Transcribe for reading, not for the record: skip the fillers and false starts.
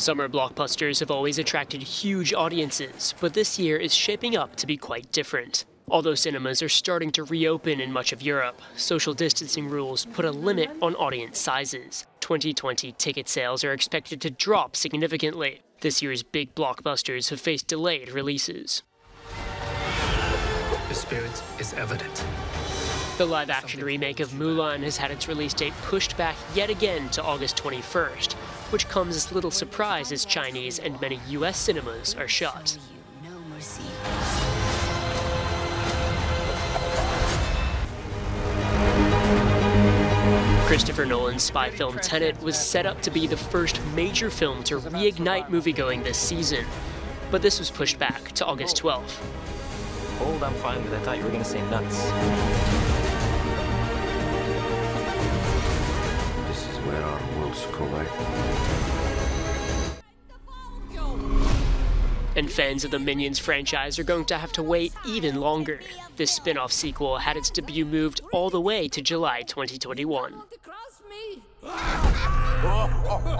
Summer blockbusters have always attracted huge audiences, but this year is shaping up to be quite different. Although cinemas are starting to reopen in much of Europe, social distancing rules put a limit on audience sizes. 2020 ticket sales are expected to drop significantly. This year's big blockbusters have faced delayed releases. The spirit is evident. The live-action remake of Mulan has had its release date pushed back yet again to August 21st, which comes as little surprise as Chinese and many U.S. cinemas are shut. Christopher Nolan's spy film Tenet was set up to be the first major film to reignite moviegoing this season, but this was pushed back to August 12th. Old, I'm fine with it. I thought you were going to say nuts. This is where our worlds collide. And fans of the Minions franchise are going to have to wait even longer. This spin-off sequel had its debut moved all the way to July 2021.